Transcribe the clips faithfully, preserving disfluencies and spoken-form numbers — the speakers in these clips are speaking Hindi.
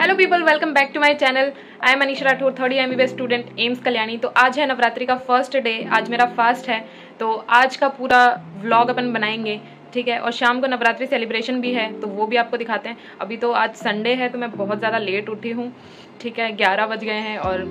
Hello people, welcome back to my channel. I am Anishra, third year MBBS student AIIMS Kalyani. तो आज है नवरात्रि का फर्स्ट डे, आज मेरा फास्ट है, तो आज का पूरा व्लॉग अपन बनाएंगे, ठीक है। और शाम को नवरात्रि सेलिब्रेशन भी है, तो वो भी आपको दिखाते हैं। अभी तो आज संडे है तो मैं बहुत ज़्यादा लेट उठी हूँ, ठीक है। ग्यारह बज गए हैं और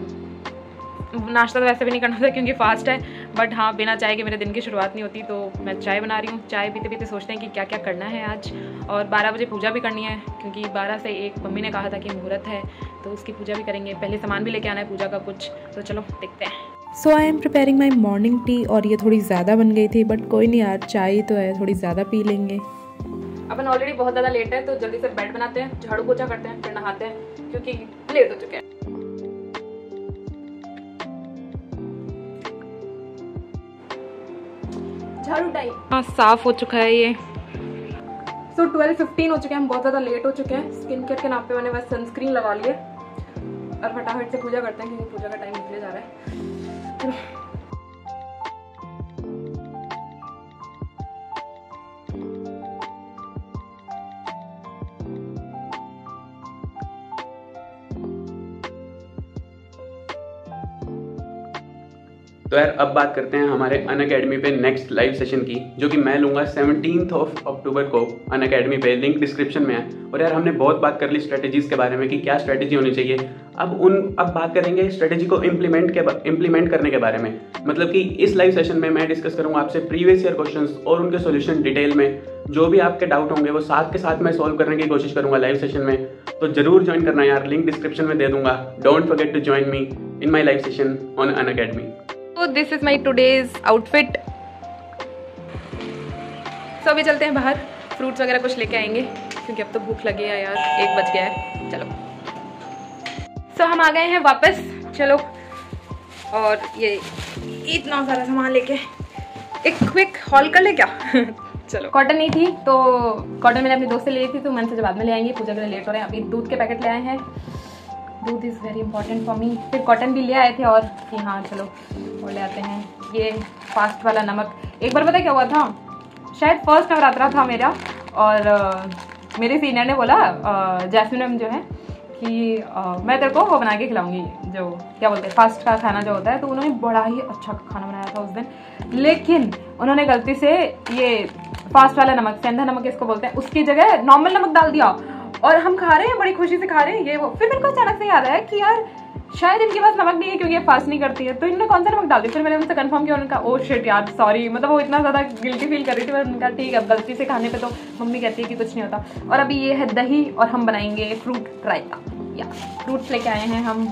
नाश्ता तो वैसे भी नहीं करना था क्योंकि फास्ट है, बट हाँ, बिना चाय के मेरे दिन की शुरुआत नहीं होती, तो मैं चाय बना रही हूँ। चाय पीते पीते सोचते हैं कि क्या क्या करना है आज। और बारह बजे पूजा भी करनी है क्योंकि बारह से एक मम्मी ने कहा था कि मुहूर्त है, तो उसकी पूजा भी करेंगे। पहले सामान भी लेके आना है पूजा का कुछ, तो चलो देखते हैं। So I am preparing my morning tea, और ये थोड़ी ज़्यादा बन गई थी, बट कोई नहीं यार, चाय तो है, थोड़ी ज़्यादा पी लेंगे। अपन ऑलरेडी बहुत ज़्यादा लेट है, तो जल्दी से बेड बनाते हैं, झाड़ू पोछा करते हैं, फिर नहाते हैं क्योंकि लेट हो चुके हैं। झाड़ू टाइम हाँ साफ हो चुका है ये। सो ट्वेल्व फिफ्टीन हो चुके हैं, हम बहुत ज़्यादा लेट हो चुके हैं। स्किन केयर के नाम पे मैंने बस सनस्क्रीन लगा लिए और फटाफट से पूजा करते हैं क्योंकि पूजा का टाइम निकले जा रहा है। तो यार अब बात करते हैं हमारे अनअकैडमी पे नेक्स्ट लाइव सेशन की, जो कि मैं लूँगा सेवनटीन्थ ऑफ अक्टूबर को अनअकैडमी पे। लिंक डिस्क्रिप्शन में है। और यार हमने बहुत बात कर ली स्ट्रेटजीज़ के बारे में कि क्या स्ट्रेटजी होनी चाहिए। अब उन अब बात करेंगे स्ट्रेटजी को इम्प्लीमेंट के इम्प्लीमेंट करने के बारे में। मतलब कि इस लाइव सेशन में मैं डिस्कस करूँगा आपसे प्रीवियस ईयर क्वेश्चंस और उनके सॉल्यूशन डिटेल में। जो भी आपके डाउट होंगे वो साथ के साथ मैं सॉल्व करने की कोशिश करूँगा लाइव सेशन में, तो जरूर ज्वाइन करना यार, लिंक डिस्क्रिप्शन में दे दूँगा। Don't forget to join me in my live session on Unacademy. तो this is my today's outfit. So अभी चलते हैं बाहर, फ्रूट्स वगैरह कुछ लेके आएंगे क्योंकि अब तो भूख लगी है यार, एक बज गया है। चलो सो so, हम आ गए हैं वापस, चलो। और ये इतना सारा सामान लेके एक क्विक हॉल कर ले क्या। चलो कॉटन नहीं थी, तो कॉटन मैंने अपनी दोस्त से ली थी, तो मन से बाद में ले आएंगे, पूजा के लिए लेट हो रहे हैं। अभी दूध के पैकेट ले आए हैं, दूध is very important for me. फिर कॉटन भी ले आए थे, और कि हाँ चलो वो ले आते हैं। ये फास्ट वाला नमक, एक बार पता क्या हुआ था, शायद फर्स्ट नवरात्रा था मेरा, और uh, मेरे सीनियर ने बोला uh, जैस्मिन जो है कि uh, मैं तेरे को वो बना के खिलाऊंगी, जो क्या बोलते हैं फास्ट का खाना जो होता है। तो उन्होंने बड़ा ही अच्छा खाना बनाया था उस दिन, लेकिन उन्होंने गलती से ये फास्ट वाला नमक, सेंधा नमक इसको बोलते हैं, उसकी जगह नॉर्मल नमक डाल दिया। और हम खा रहे हैं, बड़ी खुशी से खा रहे हैं ये वो, फिर मेरे को अचानक से याद आया कि यार शायद इनके पास नमक नहीं है क्योंकि ये फास्ट नहीं करती है, तो इन्होंने कौन सा नमक डाल दिया। फिर मैंने उनसे कंफर्म किया, उन्होंने कहा ओ शिट यार सॉरी। मतलब वो इतना ज़्यादा गिल्टी फील कर रही थी, मैंने कहा ठीक है, गलती से खाने पे तो मम्मी कहती है कि कुछ नहीं होता। और अभी ये है दही, और हम बनाएंगे फ्रूट रायता। या फ्रूट्स लेके आए हैं हम,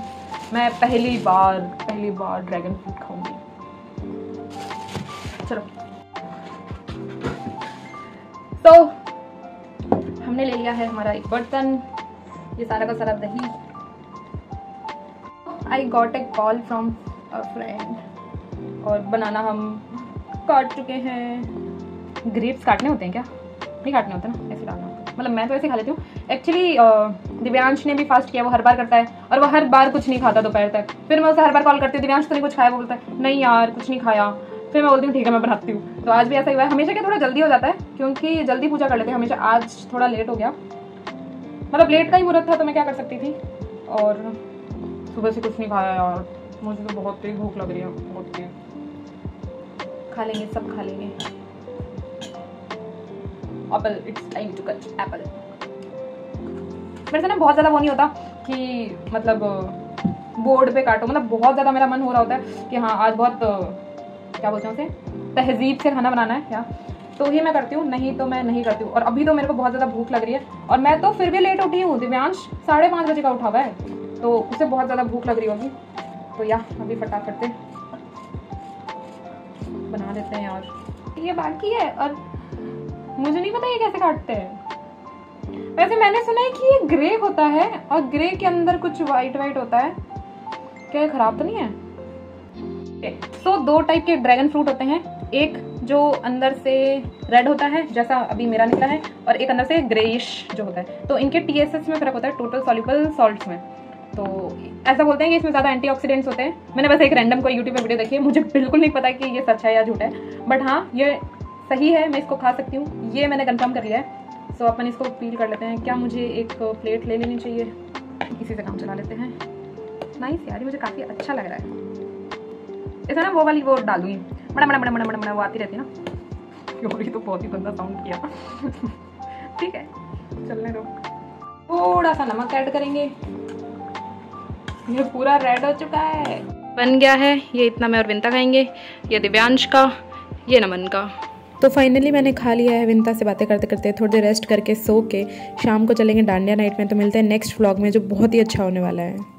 मैं पहली बार पहली बार ड्रैगन फ्रूट खाऊंगी। चलो तो हमने ले लिया है हमारा एक बर्तन, ये सारा का सारा दही। I got a call from a friend, और बनाना हम काट चुके हैं। ग्रेप्स काटने होते हैं क्या? नहीं काटने होते ना, ऐसे डालना होता है। मतलब मैं तो ऐसे खा लेती हूँ। एक्चुअली दिव्यांश ने भी फास्ट किया, वो हर बार करता है, और वो हर बार कुछ नहीं खाता दोपहर तक। फिर मैं उसे हर बार कॉल करती हूँ, दिव्यांश तो नहीं कुछ खाया, वो बोलता है नहीं यार कुछ नहीं खाया। फिर मैं बोलती हूँ ठीक है मैं बनाती हूँ। तो आज भी ऐसा ही हुआ है, हमेशा क्या थोड़ा जल्दी हो जाता है क्योंकि जल्दी पूजा कर लेते हैं हमेशा, आज थोड़ा लेट हो गया। मतलब लेट का ही मुहूर्त था तो मैं क्या कर सकती थी, और सुबह से कुछ नहीं खाया यार, मुझे तो बहुत तेज भूख लग रही है, बहुत तेज। खा लेंगे, सब खा लेंगे apple, it's time to cut apple. मेरे से ना बहुत ज़्यादा वो नहीं होता कि मतलब बोर्ड पे काटो, मतलब बहुत ज़्यादा मेरा मन हो रहा होता है कि हाँ आज बहुत क्या बोलते हैं उसे, तहजीब से खाना बनाना है क्या, तो ही मैं करती हूँ, नहीं तो मैं नहीं करती हूँ। और अभी तो मेरे को बहुत ज़्यादा भूख लग रही है, और मैं तो फिर भी लेट उठी हूँ। दिव्यांश साढ़े पाँच बजे का उठा हुआ है, तो उसे बहुत ज़्यादा भूख लग रही होगी। तो यार अभी फटाफट से बना लेते हैं यार, ये बाकी है और मुझे नहीं पता ये कैसे काटते हैं। वैसे मैंने सुना है कि ये ग्रे होता है, और ग्रे के अंदर कुछ वाइट वाइट होता है, क्या ये खराब तो नहीं है? तो so, दो टाइप के ड्रैगन फ्रूट होते हैं, एक जो अंदर से रेड होता है जैसा अभी मेरा निकला है, और एक अंदर से ग्रेइश जो होता है। तो इनके टीएसएस में फर्क होता है, टोटल सॉल्युबल सॉल्ट्स में। तो ऐसा बोलते हैं कि इसमें ज़्यादा एंटीऑक्सीडेंट्स होते हैं। मैंने बस एक रैंडम कोई यूट्यूब पर वीडियो देखी है, मुझे बिल्कुल नहीं पता कि ये सच है या झूठ है, बट हाँ ये सही है, मैं इसको खा सकती हूँ, ये मैंने कंफर्म कर लिया है। सो अपन इसको पील कर लेते हैं। क्या मुझे एक प्लेट ले लेनी चाहिए? इसी से काम चला लेते हैं। नाइस यार, मुझे काफ़ी अच्छा लग रहा है। ऐसा ना वो वाली वो डाल दूँगी, बड़ा बड़ा बड़ा बड़ा बड़ा बड़ा वो आती रहती है ना। क्यों, ये तो बहुत ही गंदा साउंड किया। ठीक है, चलने दो। थोड़ा सा नमक ऐड करेंगे। ये पूरा रेड हो चुका है, बन गया है। ये इतना मैं और विंता खाएंगे, ये दिव्यांश का, ये नमन का। तो फाइनली मैंने खा लिया है। विंता से बातें करते करते थोड़ी देर रेस्ट करके सो के शाम को चलेंगे डांडिया नाइट में। तो मिलते हैं नेक्स्ट व्लॉग में, जो बहुत ही अच्छा होने वाला है।